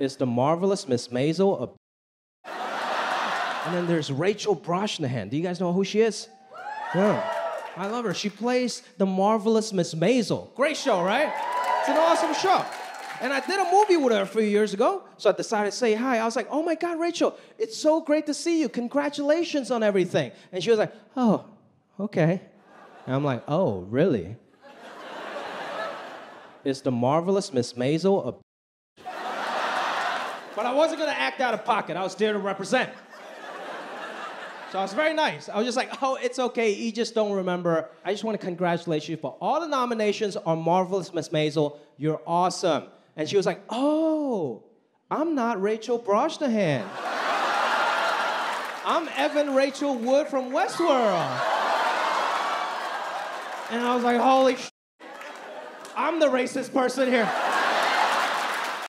is The Marvelous Mrs Maisel. And then there's Rachel Brosnahan. Do you guys know who she is? Yeah. I love her. She plays The Marvelous Mrs Maisel. Great show, right? It's an awesome show. And I did a movie with her a few years ago, so I decided to say hi. I was like, oh my God, Rachel, it's so great to see you. Congratulations on everything. And she was like, oh, okay. And I'm like, oh, really? Is The Marvelous Mrs Maisel a... But I wasn't gonna act out of pocket. I was there to represent. So I was very nice. I was just like, oh, it's okay. You just don't remember. I just want to congratulate you for all the nominations on Marvelous Mrs Maisel. You're awesome. And she was like, oh, I'm not Rachel Brosnahan. I'm Evan Rachel Wood from Westworld. And I was like, holy sh**. I'm the racist person here.